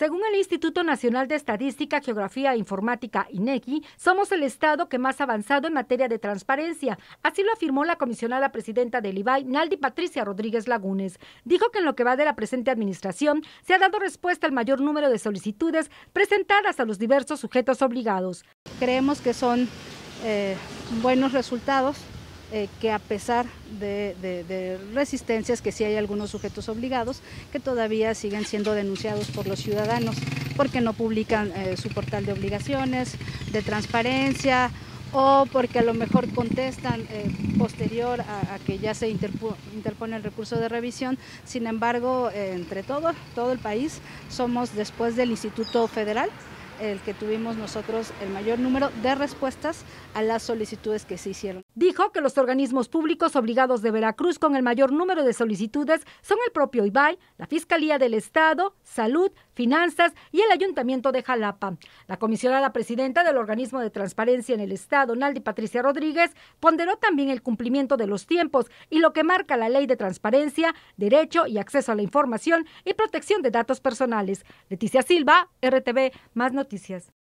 Según el Instituto Nacional de Estadística, Geografía e Informática, INEGI, somos el estado que más ha avanzado en materia de transparencia. Así lo afirmó la comisionada presidenta del IVAI, Naldy Patricia Rodríguez Lagunes. Dijo que en lo que va de la presente administración, se ha dado respuesta al mayor número de solicitudes presentadas a los diversos sujetos obligados. Creemos que son buenos resultados, que a pesar de resistencias, que sí hay algunos sujetos obligados que todavía siguen siendo denunciados por los ciudadanos porque no publican su portal de obligaciones, de transparencia, o porque a lo mejor contestan posterior a que ya se interpone el recurso de revisión. Sin embargo, entre todo el país, somos, después del Instituto Federal, el que tuvimos nosotros el mayor número de respuestas a las solicitudes que se hicieron. Dijo que los organismos públicos obligados de Veracruz con el mayor número de solicitudes son el propio IVAI, la Fiscalía del Estado, Salud, Finanzas y el Ayuntamiento de Jalapa. La comisionada presidenta del organismo de transparencia en el Estado, Naldy Patricia Rodríguez, ponderó también el cumplimiento de los tiempos y lo que marca la Ley de Transparencia, Derecho y Acceso a la Información y Protección de Datos Personales. Leticia Silva, RTV, Más Noticias.